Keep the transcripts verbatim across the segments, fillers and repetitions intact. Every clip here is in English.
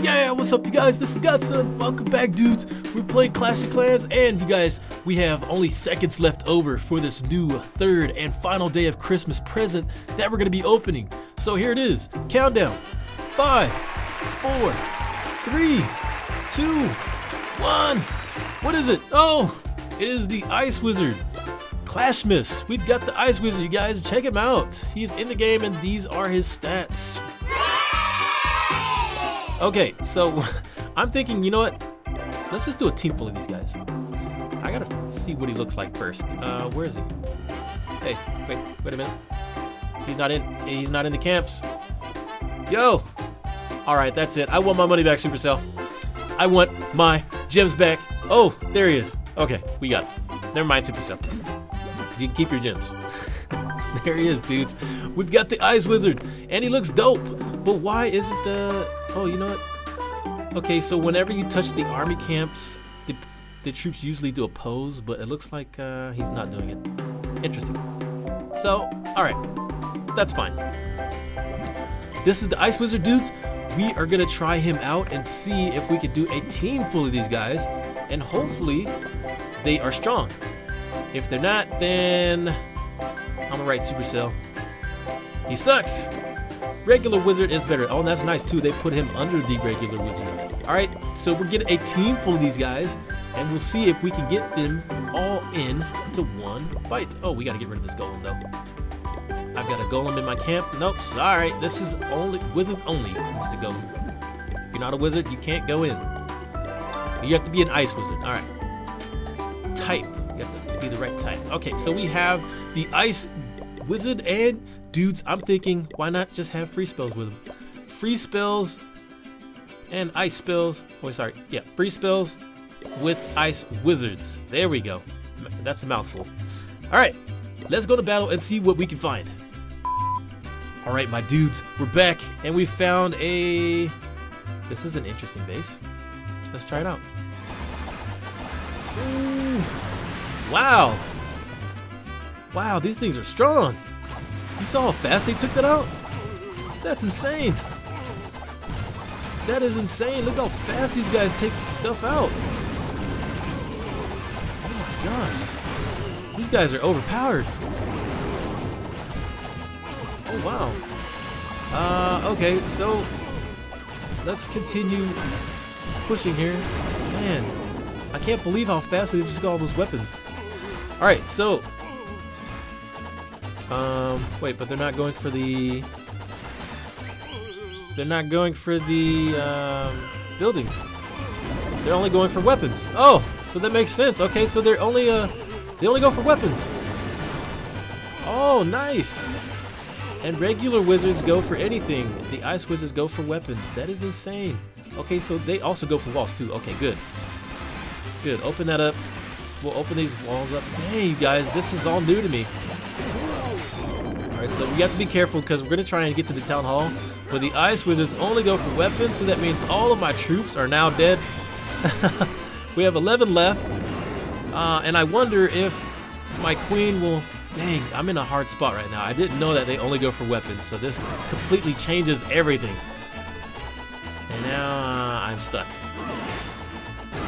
Yeah, what's up you guys, this is Godson, welcome back dudes. We're playing Clash of Clans and you guys, we have only seconds left over for this new third and final day of Christmas present that we're going to be opening. So here it is, countdown, five, four, three, two, one. What is it? Oh, it is the Ice Wizard. Clashmas, we've got the Ice Wizard you guys, check him out. He's in the game and these are his stats. Okay, so I'm thinking, you know what? Let's just do a team full of these guys. I gotta see what he looks like first. Uh, where is he? Hey, wait, wait a minute. He's not in. He's not in the camps. Yo. All right, that's it. I want my money back, Supercell. I want my gems back. Oh, there he is. Okay, we got it. Never mind, Supercell. You can keep your gems. There he is, dudes. We've got the Ice Wizard, and he looks dope. But why isn't uh? Oh, you know what? Okay, so whenever you touch the army camps, the, the troops usually do a pose, but it looks like uh, he's not doing it. Interesting. So, all right, that's fine. This is the Ice Wizard, dudes. We are gonna try him out and see if we can do a team full of these guys, and hopefully they are strong. If they're not, then I'm gonna write Supercell. He sucks. Regular Wizard is better. Oh, and that's nice too. They put him under the Regular Wizard. All right, so we're getting a team full of these guys, and we'll see if we can get them all in to one fight. Oh, we gotta get rid of this golem though. I've got a golem in my camp. Nope. Sorry. This is only wizards only, Mister Golem. If you're not a wizard, you can't go in. You have to be an Ice Wizard. All right. Type. You have to be the right type. Okay, so we have the Ice Wizard and. Dudes, I'm thinking, why not just have free spells with them? Free spells and ice spells. Oh, sorry. Yeah, free spells with Ice Wizards. There we go. That's a mouthful. All right, let's go to battle and see what we can find. All right, my dudes, we're back, and we found a... This is an interesting base. Let's try it out. Ooh. Wow. Wow, these things are strong. You saw how fast they took that out? That's insane. That is insane. Look how fast these guys take stuff out. Oh my gosh. These guys are overpowered. Oh wow. Uh, okay, so let's continue pushing here. Man, I can't believe how fast they just got all those weapons. All right, so Um, wait, but they're not going for the, they're not going for the, um, buildings. They're only going for weapons. Oh, so that makes sense. Okay, so they're only, uh, they only go for weapons. Oh, nice. And regular wizards go for anything. The Ice Wizards go for weapons. That is insane. Okay, so they also go for walls too. Okay, good. Good, open that up. We'll open these walls up. Hey, you guys, this is all new to me. Alright, so we have to be careful because we're going to try and get to the Town Hall, but the Ice Wizards only go for weapons, so that means all of my troops are now dead. We have eleven left, uh, and I wonder if my queen will... Dang, I'm in a hard spot right now. I didn't know that they only go for weapons, so this completely changes everything. And now I'm stuck.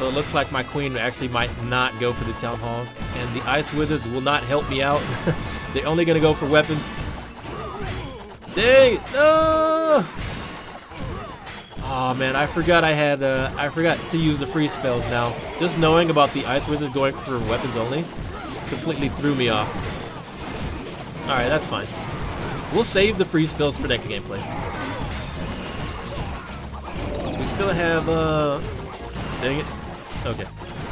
So it looks like my queen actually might not go for the Town Hall, and the Ice Wizards will not help me out. They're only gonna go for weapons. Dang! No! Oh man, I forgot I had. Uh, I forgot to use the free spells now. Just knowing about the Ice Wizards going for weapons only completely threw me off. All right, that's fine. We'll save the free spells for next gameplay. We still have. Uh... Dang it. Okay.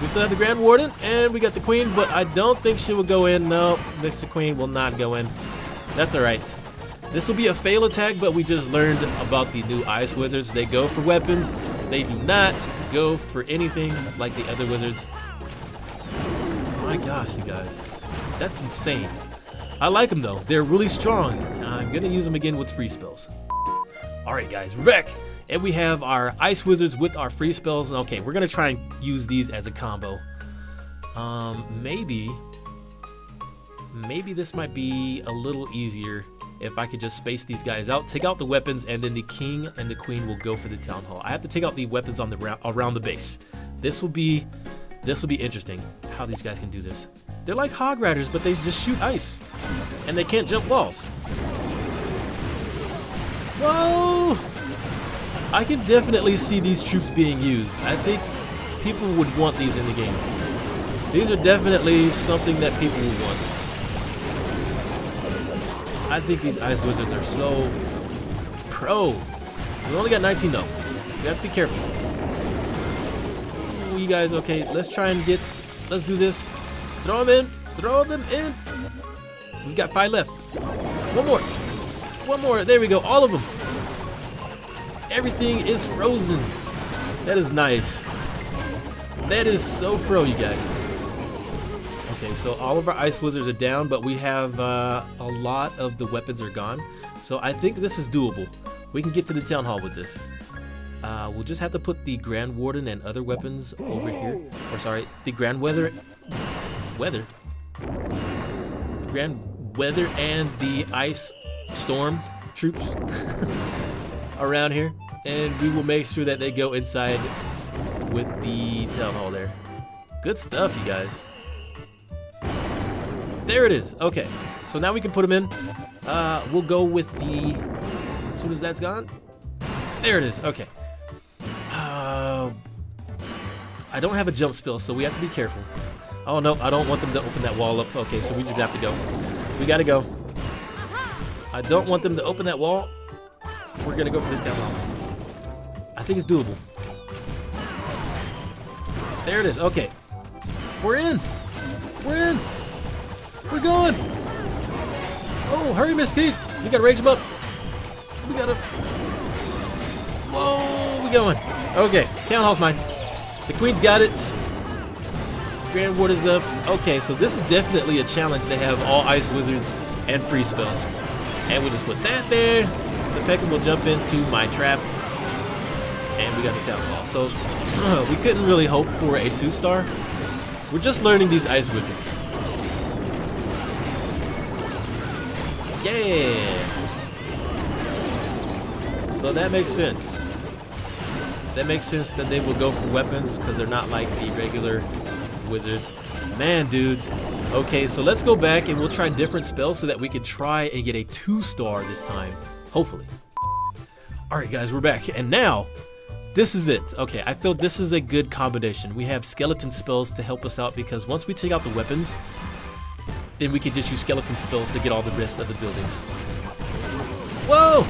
We still have the Grand Warden, and we got the Queen, but I don't think she will go in. No, Mister Queen will not go in. That's all right. This will be a fail attack, but we just learned about the new Ice Wizards. They go for weapons. They do not go for anything like the other wizards. My gosh, you guys. That's insane. I like them, though. They're really strong. I'm going to use them again with free spells. All right, guys, we're back. And we have our Ice Wizards with our free spells. Okay, we're gonna try and use these as a combo. Um, maybe, maybe this might be a little easier if I could just space these guys out, take out the weapons, and then the king and the queen will go for the town hall. I have to take out the weapons on the around the base. This will be this will be interesting how these guys can do this. They're like hog riders, but they just shoot ice, and they can't jump walls. Whoa! I can definitely see these troops being used. I think people would want these in the game. These are definitely something that people would want. I think these Ice Wizards are so pro. We only got nineteen though. You have to be careful. Ooh, you guys, okay, let's try and get, let's do this. Throw them in, throw them in. We've got five left. One more, one more, there we go, all of them. Everything is frozen. That is nice. That is so pro, you guys. Okay, so all of our Ice Wizards are down, but we have uh, a lot of the weapons are gone. So I think this is doable. We can get to the Town Hall with this. Uh, we'll just have to put the Grand Warden and other weapons over here. Or sorry, the Grand Weather... Weather? The Grand Weather and the Ice Storm troops around here. And we will make sure that they go inside with the Town Hall there. Good stuff, you guys. There it is. Okay, so now we can put them in. Uh, we'll go with the... As soon as that's gone. There it is. Okay. Uh, I don't have a jump spell, so we have to be careful. Oh, no. I don't want them to open that wall up. Okay, so we just have to go. We got to go. I don't want them to open that wall. We're going to go for this town hall. I think it's doable. There it is. Okay. We're in. We're in. We're going! Oh, hurry, Miss Pete! We gotta rage him up! We gotta... Whoa, we going! Okay, Town Hall's mine. The Queen's got it. Grand Ward is up. Okay, so this is definitely a challenge. They have all Ice Wizards and free spells. And we just put that there. The Pekka will jump into my trap. And we got the Town Hall. So, uh, we couldn't really hope for a two-star. We're just learning these Ice Wizards. Yeah! So that makes sense. That makes sense that they will go for weapons because they're not like the regular wizards. Man, dudes. Okay, so let's go back and we'll try different spells so that we can try and get a two-star this time. Hopefully. Alright guys, we're back. And now, this is it. Okay, I feel this is a good combination. We have skeleton spells to help us out because once we take out the weapons, then we could just use skeleton spells to get all the rest of the buildings. Whoa!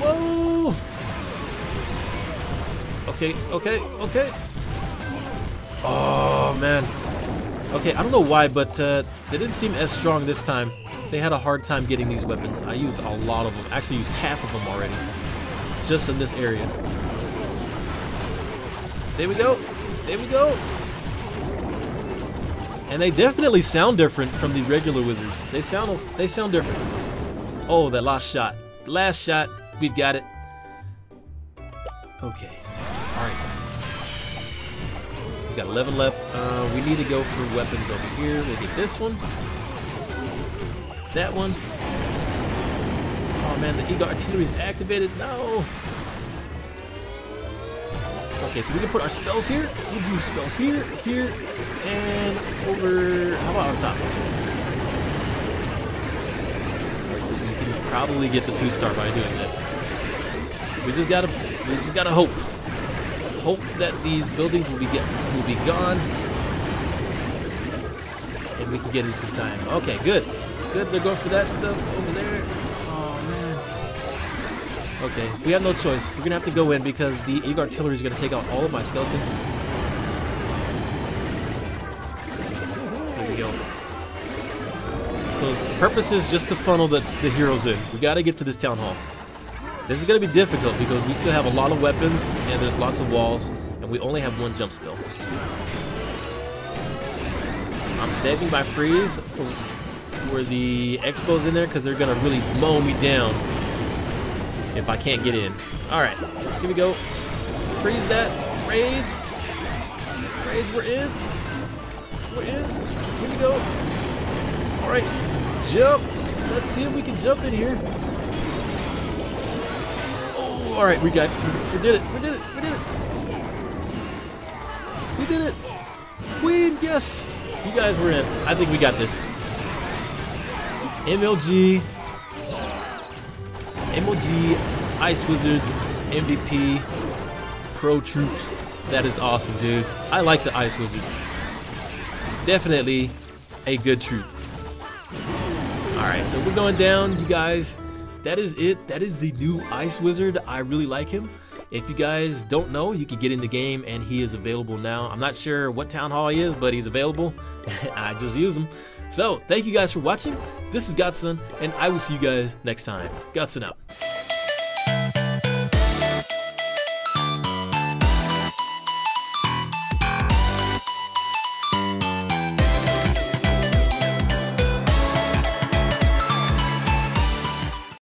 Whoa! Okay, okay, okay. Oh, man. Okay, I don't know why, but uh, they didn't seem as strong this time. They had a hard time getting these weapons. I used a lot of them. I actually used half of them already. Just in this area. There we go. There we go. And they definitely sound different from the regular wizards. They sound they sound different. Oh, that last shot. Last shot. We've got it. Okay. Alright. We've got eleven left. Uh, we need to go for weapons over here. Maybe this one. That one. Oh man, the Eagle Artillery is activated. No! Okay, so we can put our spells here. We'll do spells here, here, and over. How about on top? Alright, so we can probably get the two-star by doing this. We just gotta, we just gotta hope, hope that these buildings will be get, will be gone, and we can get in some time. Okay, good, good. They're going for that stuff over there. Okay, we have no choice. We're gonna have to go in because the Eagle Artillery is gonna take out all of my skeletons. There we go. So the purpose is just to funnel the, the heroes in. We gotta get to this town hall. This is gonna be difficult because we still have a lot of weapons and there's lots of walls and we only have one jump spell. I'm saving my freeze for, for the expos in there because they're gonna really mow me down if I can't get in. Alright, here we go. Freeze that. Raids. Raids, we're in. We're in. Here we go. Alright, jump. Let's see if we can jump in here. Oh, alright, we got it. We did it. We did it. We did it. We did it. Queen, yes. You guys were in. I think we got this. M L G. M L G, Ice Wizards, M V P, Pro Troops. That is awesome, dudes. I like the Ice Wizard. Definitely a good troop. Alright, so we're going down, you guys. That is it. That is the new Ice Wizard. I really like him. If you guys don't know, you can get in the game and he is available now. I'm not sure what Town Hall he is, but he's available. I just use him. So, thank you guys for watching. This is Godson, and I will see you guys next time. Godson out.